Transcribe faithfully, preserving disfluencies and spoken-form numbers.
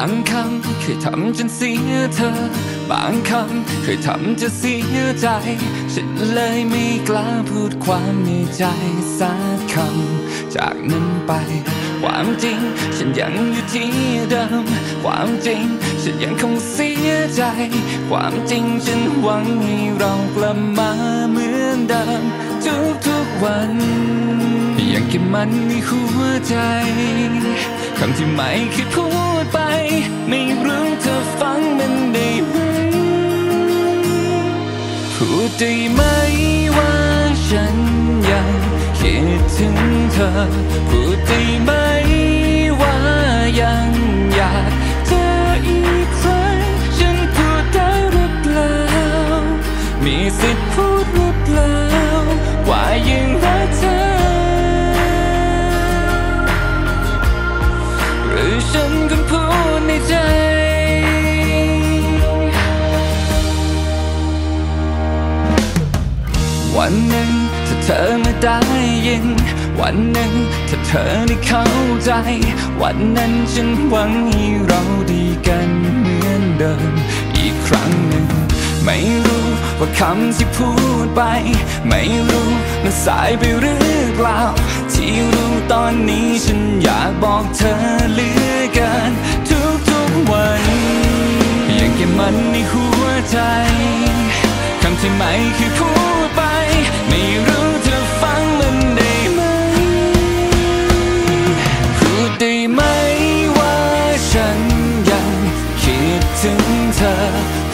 างคำเคยทำจนเสียเธอบางคำเคยทำจะเสียใจฉันเลยไม่กล้าพูดความในใจสักคำจากนั้นไปความจริงฉันยังอยู่ที่เดิมความจริงฉันยังคงเสียใจความจริงฉันหวังให้เรากลับมาเหมือนเดิมทุกๆวันยังเก็บมันในหัวใจคำที่ไม่เคยพูดไปไม่รู้เธอฟังมันได้ไหมพูดได้ไหมว่าฉันยังคิดถึงเธอพูดได้ไหมว่ายังอยากเธออีกครั้งฉันพูดได้หรือเปล่ามีสิทธิ์พูดหรือเปล่าว่ายังรักเธอหรือฉันคนพูดในใจวันหนึ่งถ้าเธอไม่ได้ยินวันหนึ่งถ้าเธอได้เข้าใจวันนั้นฉันหวังให้เราดีกันเหมือนเดิมอีกครั้งหนึ่งไม่รู้ว่าคำที่พูดไปไม่รู้มันสายไปหรือเปล่าที่รู้ตอนนี้ฉันอยากบอกเธอเหลือเกินทุกๆวันยังเก็บมันในหัวใจคำที่ไม่เคยพูดไปไม่รู้เธอฟังมันได้ไหมพูดได้ไหมว่าฉันยังคิดถึงเธอ